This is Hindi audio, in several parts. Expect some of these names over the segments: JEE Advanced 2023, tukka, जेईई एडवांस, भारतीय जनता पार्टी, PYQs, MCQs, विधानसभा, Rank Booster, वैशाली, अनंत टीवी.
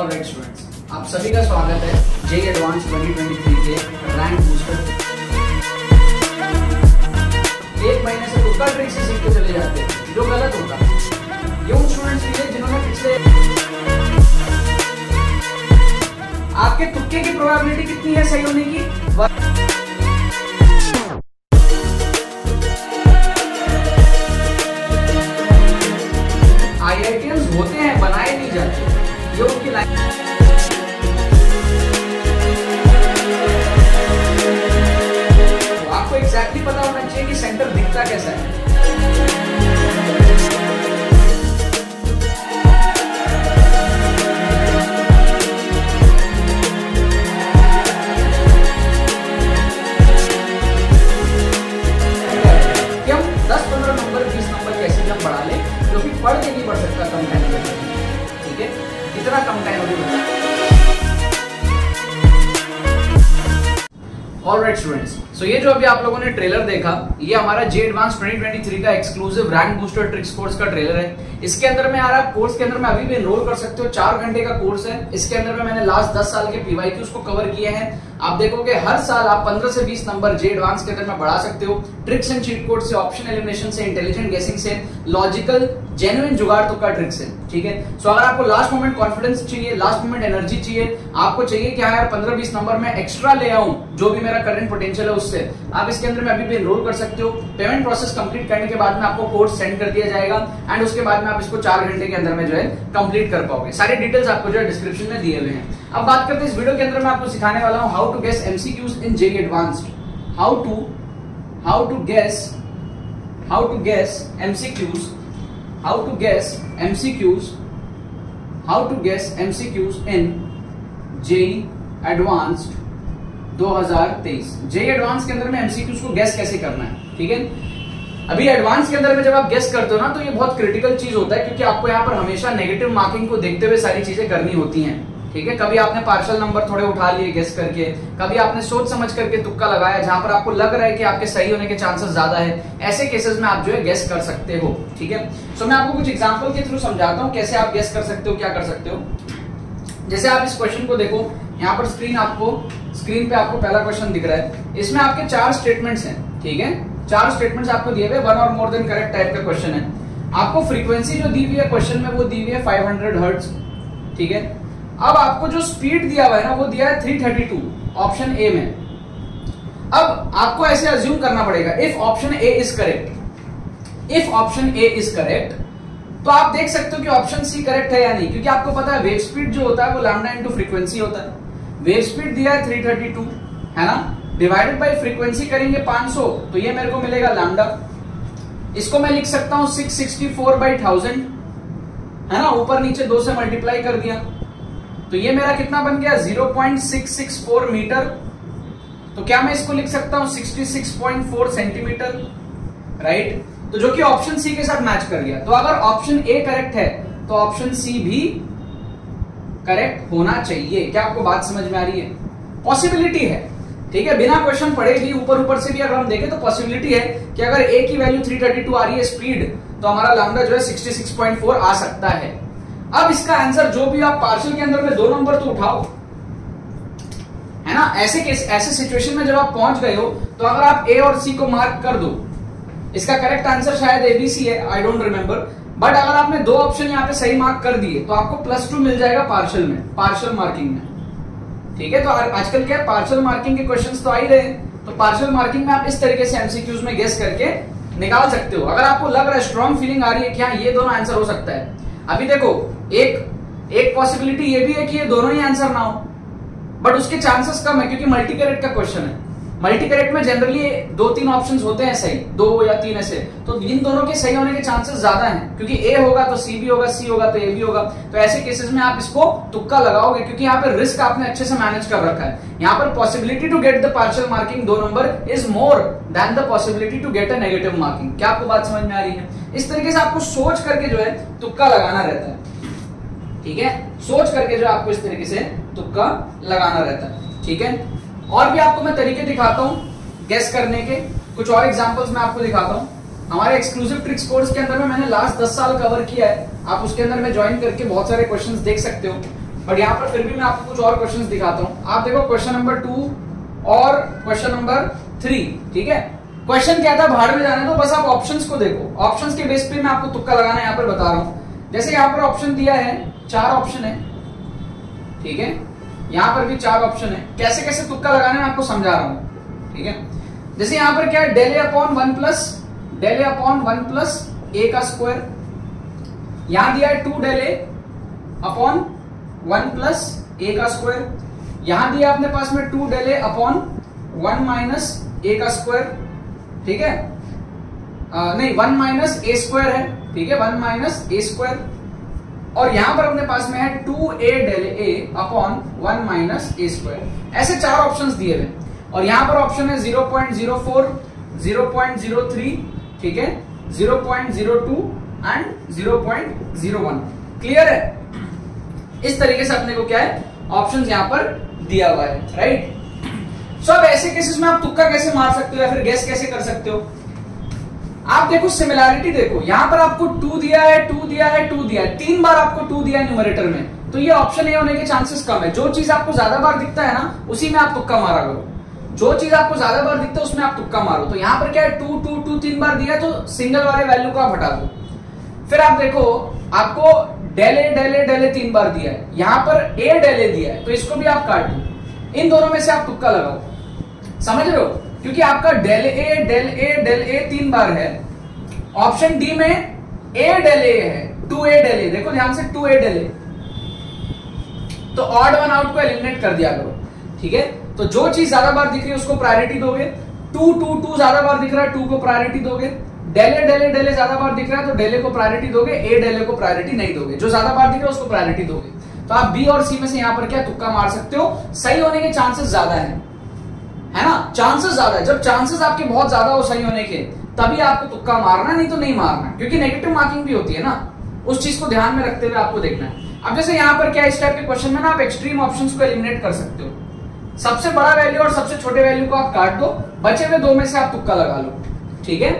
ऑलराइट स्टूडेंट्स, आप सभी का स्वागत है जेईई एडवांस 2023 के रैंक बूस्टर। एक महीने से उसका ट्रिक से सीख के चले जाते हैं जो गलत होता है। ये उन स्टूडेंट्स के लिए जिन्होंने पिछले आपके तुक्के की प्रोबेबिलिटी कितनी है सही होने की, आईआईटीएंस होते हैं बनाए नहीं जाते, ये उनकी लाइफ। तो आपको एग्जैक्टली पता होना चाहिए कि सेंटर दिखता कैसा है। कि हम 10-15 नंबर 20 नंबर कैसे हम बढ़ा लें, जो कि पढ़ के नहीं पढ़ सकता कम टाइम में, ठीक है, इतना कम टाइम में। ऑलराइट स्टूडेंट्स, सो ये जो अभी आप लोगों ने ट्रेलर देखा, ये हमारा जेईई एडवांस 2023 का exclusive rank booster tricks course का ट्रेलर है। इसके अंदर में यार आप कोर्स के अंदर में अभी भी एनरोल कर सकते हो। 4 घंटे का कोर्स है। इसके अंदर में मैंने लास्ट 10 साल के PYQs को कवर किए हैं। आप देखोगे हर साल आप 15 से 20 नंबर जेईई एडवांस के अंदर में बढ़ा सकते हो। ट्रिक्स एंड चीट कोड से, ऑप्शन एलिमिनेशन से, इंटेलिजेंट गेसिंग से, लॉजिकल जेन्युइन जुगाड़ तो का ट्रिक्स है, ठीक है। सो अगर आपको लास्ट मोमेंट कॉन्फिडेंस चाहिए, लास्ट मोमेंट एनर्जी चाहिए, आपको चाहिए क्या यार 15-20 नंबर में एक्स्ट्रा ले आऊं जो भी मेरा करंट पोटेंशियल है उससे, आप इसके अंदर में अभी भी एनरोल कर सकते हो। पेमेंट प्रोसेस कंप्लीट करने के बाद में आपको कोर्स सेंड कर दिया जाएगा एंड उसके बाद में आप इसको 4 घंटे के अंदर में जो है कंप्लीट कर पाओगे। सारे डिटेल्स आपको जो है डिस्क्रिप्शन में दिए हुए हैं। अब बात करते हैं इस वीडियो के अंदर मैं आपको सिखाने वाला हूं how to guess MCQs in JEE advanced, how to guess MCQs in JEE advanced 2023। जेईई एडवांस के अंदर में MCQs को गैस कैसे करना है, ठीक है। अभी एडवांस के अंदर में जब आप गैस करते हो ना, तो ये बहुत क्रिटिकल चीज होता है, क्योंकि आपको यहाँ पर हमेशा नेगेटिव मार्किंग को देखते हुए सारी चीजें करनी होती हैं, ठीक है। कभी आपने पार्शियल नंबर थोड़े उठा लिए गेस करके, कभी आपने सोच समझ करके तुक्का लगाया जहां पर आपको लग रहा है कि आपके सही होने के चांसेस ज्यादा है। ऐसे केसेस में आप जो है गेस कर सकते हो, ठीक है। सो मैं आपको कुछ एग्जांपल के थ्रू समझाता हूँ कैसे आप गेस कर सकते हो, क्या कर सकते हो। जैसे आप इस क्वेश्चन को देखो, यहाँ पर स्क्रीन पे आपको पहला क्वेश्चन दिख रहा है। इसमें आपके 4 स्टेटमेंट्स हैं, ठीक है। 4 स्टेटमेंट्स आपको दिए हुए, वन और मोर देन करेक्ट टाइप का क्वेश्चन है। आपको फ्रीक्वेंसी जो दी हुई है क्वेश्चन में वो दी हुई है 500 हर्ट्ज, ठीक है। अब आपको जो स्पीड दिया हुआ है ना वो दिया है 332 ऑप्शन ए में। अब आपको ऐसे अज्यूम करना पड़ेगा if option A is correct, तो आप देख सकते हो कि ऑप्शन सी करेक्ट है या नहीं, क्योंकि आपको पता है वेव स्पीड जो होता है वो लैम्डा इनटू फ्रीक्वेंसी होता है। वेव स्पीड दिया है 332, है ना, डिवाइडेड बाय फ्रीक्वेंसी करेंगे 500, तो ये मेरे को मिलेगा लैम्डा। इसको मैं लिख सकता हूं 664/1000, है ना, ऊपर नीचे 2 से मल्टीप्लाई कर दिया, तो ये मेरा कितना बन गया 0.664 मीटर। तो क्या मैं इसको लिख सकता हूं 66.4 सेंटीमीटर, राइट, तो जो कि ऑप्शन सी के साथ मैच कर गया। तो अगर ऑप्शन ए करेक्ट है तो ऑप्शन सी भी करेक्ट होना चाहिए। क्या आपको बात समझ में आ रही है? पॉसिबिलिटी है, ठीक है, बिना क्वेश्चन पढ़े भी ऊपर से भी अगर हम देखें तो पॉसिबिलिटी है कि अगर ए की वैल्यू 332 आ रही है स्पीड, तो हमारा लैम्डा जो है 66.4 आ सकता है। अब इसका आंसर जो भी आप पार्शियल के अंदर में 2 नंबर तो उठाओ, है ना, ऐसे सिचुएशन में जब आप पहुंच गए हो, तो अगर आप ए और सी को मार्क कर दो, इसका करेक्ट आंसर शायद ABC है, आई डोंट रिमेम्बर, बट अगर आपने 2 ऑप्शन यहाँ पे सही मार्क कर दिए तो आपको +2 मिल जाएगा पार्शियल मार्किंग में, ठीक है। तो आजकल क्या है, पार्शियल मार्किंग के क्वेश्चन तो आ ही रहे हैं, तो पार्शियल मार्किंग में आप इस तरीके से MCQs में गेस करके निकाल सकते हो। अगर आपको लग रहा है, स्ट्रॉन्ग फीलिंग आ रही है कि हाँ ये दोनों आंसर हो सकता है। अभी देखो, एक पॉसिबिलिटी ये भी है कि ये दोनों ही आंसर ना हो, बट उसके चांसेस कम है क्योंकि मल्टी कैरेट का क्वेश्चन है। मल्टी कैरेट में जनरली 2-3 ऑप्शंस होते हैं सही, 2 या 3 ऐसे, तो इन दोनों के सही होने के चांसेस ज्यादा हैं, क्योंकि ए होगा तो सी भी होगा, सी होगा तो ए भी होगा। तो ऐसे केसेस में आप इसको तुक्का लगाओगे, क्योंकि यहाँ पर रिस्क आपने अच्छे से मैनेज कर रखा है। यहाँ पर possibility to get the partial marking 2 number is more than the possibility to get a negative marking. क्या आपको बात समझ में आ रही है? इस तरीके से आपको सोच करके जो है तुक्का लगाना रहता है, ठीक है। सोच करके जो आपको इस तरीके से तुक्का लगाना रहता है, ठीक है। और भी आपको मैं तरीके दिखाता हूं गेस करने के, कुछ और एग्जांपल्स मैं आपको दिखाता हूं। हमारे एक्सक्लूसिव ट्रिक्स कोर्स के अंदर में मैंने लास्ट 10 साल कवर किया है। आप उसके अंदर में ज्वाइन करके बहुत सारे क्वेश्चंस देख सकते हो। बट यहाँ पर फिर भी मैं आपको कुछ और क्वेश्चंस दिखाता हूँ। आप देखो क्वेश्चन नंबर 2 और क्वेश्चन नंबर 3, ठीक है। क्वेश्चन क्या था, भाड़ में जाना है तो बस आप ऑप्शंस को देखो, ऑप्शंस के बेस पे मैं आपको तुक्का लगाना यहाँ पर बता रहा हूँ। जैसे यहाँ पर ऑप्शन दिया है, 4 ऑप्शन है, ठीक है, यहाँ पर भी 4 ऑप्शन है। कैसे कैसे तुक्का लगाना है आपको समझा रहा हूँ, ठीक है। जैसे यहाँ पर क्या है, डेले अपॉन वन प्लस ए का स्क्वायर, यहाँ दिया है 2 डेले अपॉन 1 प्लस ए का स्क्वायर, यहां दिया अपने पास में 2 डेले अपॉन 1 माइनस ए का स्क्वायर, ठीक है, नहीं 1 माइनस ए स्क्वायर है, ठीक है, 1 माइनस ए स्क्वायर। और यहां पर अपने पास में है 2 ए डेले a upon 1 minus a square. ऐसे 4 ऑप्शंस दिए हुए और यहां पर ऑप्शन है 0.04, 0.03, ठीक है, 0.02 एंड 0.01। क्लियर है? इस तरीके से अपने को क्या है, ऑप्शंस यहाँ पर दिया हुआ है, राइट। सो अब ऐसे केसेस में आप तुक्का कैसे मार सकते हो या फिर गेस कैसे कर सकते हो? आप देखो सिमिलैरिटी देखो, यहाँ पर आपको 2 दिया है, 2 दिया है, 2 दिया है, 3 बार आपको 2 दिया है न्यूमरेटर में, तो ये ऑप्शन ए होने के चांसेस कम है। जो चीज आपको ज्यादा बार दिखता है ना उसी में आप तुक्का मारा करो, जो चीज आपको ज्यादा बार दिखता है उसमें आप तुक्का मारो। तो यहाँ पर क्या है, 2 2 2 3 बार दिया तो सिंगल वाले वैल्यू को आप हटा दो। फिर आप देखो आपको डेले डेले डेले 3 बार दिया है, यहाँ पर ए डेले दिया है तो इसको भी आप काट दो। इन दोनों में से आप तुक्का लगाओ, समझ रहे हो, क्योंकि आपका डेले ए 3 बार है। ऑप्शन डी में ए डेले है, 2 ए डेले, देखो ध्यान से 2 ए डेले, तो ऑड वन आउट को एलिमिनेट कर दिया करो, ठीक है। तो जो चीज ज्यादा बार दिख रही है उसको प्रायोरिटी दोगे, 2 2 2 ज्यादा बार दिख रहा है 2 को प्रायोरिटी दोगे, डेले डेले डेले ज्यादा बार दिख रहा है तो डेले को प्रायोरिटी दोगे, ए डेले को प्रायोरिटी नहीं दोगे, जो ज्यादा बार दिख रहा है उसको प्रायोरिटी दोगे। तो आप बी और सी में से यहाँ पर क्या तुक्का मार सकते हो, सही होने के चांसेस ज्यादा है ना, चांसेस ज्यादा है। जब चांसेस आपके बहुत ज्यादा हो सही होने के तभी आपको तुक्का मारना, नहीं तो नहीं मारना, क्योंकि नेगेटिव मार्किंग भी होती है ना, उस चीज को ध्यान में रखते हुए आपको देखना है। अब जैसे यहाँ पर क्या इस टाइप के क्वेश्चन में ना आप एक्सट्रीम ऑप्शन को एलिमिनेट कर सकते हो, सबसे बड़ा वैल्यू और सबसे छोटे वैल्यू को आप काट दो, बचे हुए 2 में से आप तुक्का लगा लो, ठीक है,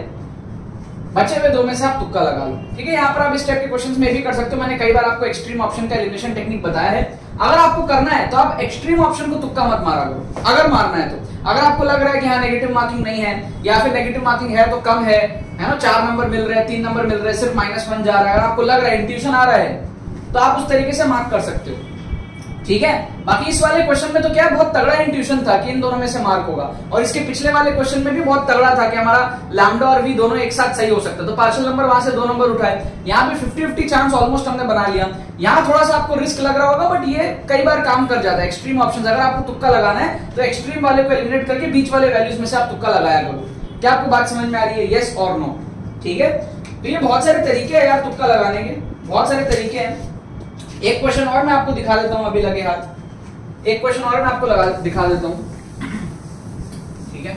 बचे हुए 2 में से आप तुक्का लगा लो, ठीक है। यहाँ पर आप इस टाइप के क्वेश्चंस में भी कर सकते हो, मैंने कई बार आपको एक्सट्रीम ऑप्शन का एलिमिनेशन टेक्निक बताया है। अगर आपको करना है तो आप एक्सट्रीम ऑप्शन को तुक्का मत मारा करो, अगर मारना है तो। अगर आपको लग रहा है कि हाँ नेगेटिव मार्किंग नहीं है या फिर नेगेटिव मार्किंग है तो कम है ना, 4 नंबर मिल रहे हैं, 3 नंबर मिल रहे हैं, सिर्फ -1 जा रहा है, अगर आपको लग रहा है इंट्यूशन आ रहा है तो आप उस तरीके से मार्क कर सकते हो, ठीक है। बाकी इस वाले क्वेश्चन में तो क्या बहुत तगड़ा इंट्यूशन था कि इन दोनों में से मार्क होगा, और इसके पिछले वाले क्वेश्चन में भी बहुत तगड़ा था कि हमारा लैम्डा और वी दोनों एक साथ सही हो सकता है, तो पार्शियल नंबर वहां से 2 नंबर उठाए। यहाँ पे 50-50 चांस ऑलमोस्ट हमने बना लिया। यहाँ थोड़ा सा आपको रिस्क लग रहा होगा बट ये कई बार काम कर जाता है एक्सट्रीम ऑप्शन। अगर आपको तुक्का लगाना है तो एक्सट्रीम वाले को एलिमिनेट करके बीच वाले वैल्यूज में से आप तुक्का लगाया करो। क्या आपको बात समझ में आ रही है, येस और नो, ठीक है। तो ये बहुत सारे तरीके है यार तुक्का लगाने के, बहुत सारे तरीके हैं। एक क्वेश्चन और मैं आपको दिखा देता हूं, अभी लगे हाथ, एक क्वेश्चन और मैं आपको दिखा देता हूं, ठीक है,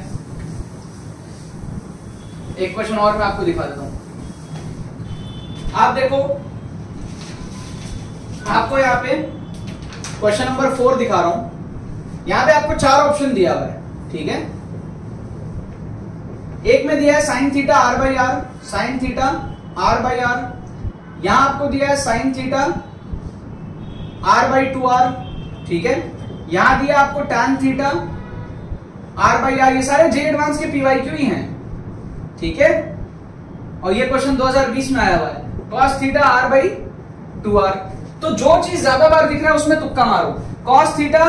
एक क्वेश्चन और मैं आपको दिखा देता हूं। आप देखो आपको यहाँ पे क्वेश्चन नंबर 4 दिखा रहा हूं, यहां पे आपको 4 ऑप्शन दिया हुआ है, ठीक है। एक में दिया है sin theta r by r, यहां आपको दिया है sin थीटा r/2r, ठीक है, यहां दिया आपको tan थीटा r/r, ये सारे जे एडवांस के PYQ ही हैं, ठीक है, और ये क्वेश्चन 2020 में आया हुआ है, cos थीटा r/2r। तो जो चीज ज्यादा बार दिख रहा है उसमें तुक्का मारो, cos थीटा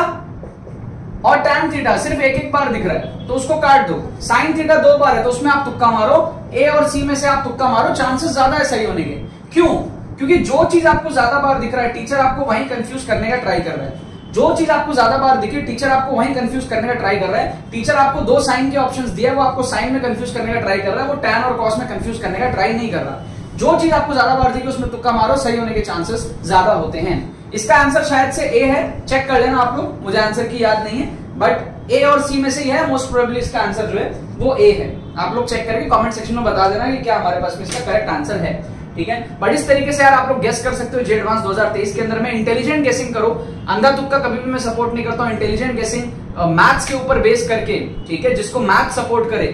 और tan थीटा सिर्फ एक बार दिख रहा है तो उसको काट दो, sin थीटा 2 बार है तो उसमें आप तुक्का मारो, ए और सी में से आप तुक्का मारो, चांसेस ज्यादा है सही होने के। क्यों? क्योंकि जो चीज आपको ज्यादा बार दिख रहा है टीचर आपको वहीं कंफ्यूज करने का ट्राई कर रहा है, जो चीज आपको ज्यादा बार दिखे टीचर आपको वहीं कंफ्यूज करने का ट्राई कर रहा है। टीचर आपको 2 साइन के ऑप्शंस दिया है, वो आपको साइन में कंफ्यूज करने का ट्राई कर रहा है, वो टैन और कॉस में कंफ्यूज करने का ट्राई नहीं कर रहा। जो चीज आपको ज्यादा बार दिखे उसमें तुक्का मारो, सही होने के चांसेस ज्यादा होते हैं। इसका आंसर शायद से ए है, चेक कर लेना आप लोग, मुझे आंसर की याद नहीं है बट ए और सी में से ही है, मोस्ट प्रोबेबली इसका आंसर जो है वो ए है। आप लोग चेक करके कॉमेंट सेक्शन में बता देना कि क्या हमारे पास में इसका करेक्ट आंसर है, ठीक है। बट इस तरीके से यार आप लोग गेस कर सकते हो जे एडवांस 2023 के अंदर में। इंटेलिजेंट गेसिंग करो, अंधा तुक्का कभी भी मैं सपोर्ट नहीं करता हूं। इंटेलिजेंट गेसिंग मैथ्स के ऊपर बेस करके, ठीक है, जिसको मैथ सपोर्ट करे।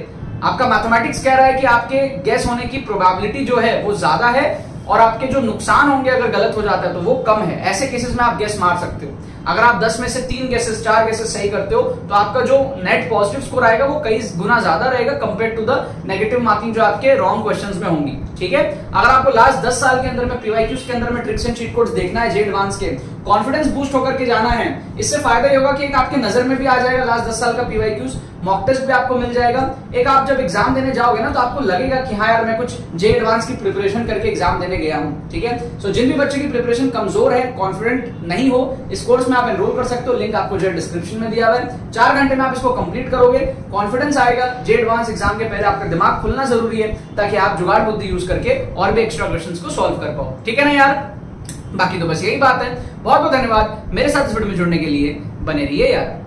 आपका मैथमेटिक्स कह रहा है कि आपके गेस होने की प्रोबेबिलिटी जो है वो ज्यादा है, और आपके जो नुकसान होंगे अगर गलत हो जाता है तो वो कम है। ऐसे केसेस में आप गेस मार सकते हो। अगर आप 10 में से 3 गेसेस 4 गेसेस सही करते हो तो आपका जो नेट पॉजिटिव स्कोर आएगा वो कई गुना ज्यादा रहेगा compare to the negative marking जो आपके रॉन्ग क्वेश्चंस में होंगी। ठीक है, अगर आपको लास्ट 10 साल के अंदर में पीवाईक्यूज के अंदर में ट्रिक्स एंड चीट कोड्स देखना है, जे एडवांस के कॉन्फिडेंस बूस्ट होकर के जाना है, इससे फायदा ये होगा कि एक आपके नजर में भी आ जाएगा लास्ट 10 साल का पीवाईक्यूज, मॉक टेस्ट भी आपको मिल जाएगा। एक आप जब एग्जाम देने जाओगे ना तो आपको लगेगा कि हाँ यार मैं कुछ जे एडवांस की प्रिपरेशन करके एग्जाम देने गया हूँ। ठीक है, सो जिन भी बच्चे की प्रिपरेशन कमजोर है, कॉन्फिडेंट नहीं हो, इस कोर्स में आप एनरोल कर सकते हो। लिंक आपको जो डिस्क्रिप्शन में दिया हुआ है। 4 घंटे में आप इसको कंप्लीट करोगे, कॉन्फिडेंस आएगा। जे एडवांस एग्जाम के पहले आपका दिमाग खुलना जरूरी है ताकि आप जुगाड़ बुद्धि यूज करके और भी एक्स्ट्रा क्वेश्चंस को सॉल्व कर पाओ। ठीक है ना यार, बाकी तो बस यही बात है। बहुत बहुत धन्यवाद मेरे साथ इस वीडियो में जुड़ने के लिए। बने रहिए यार।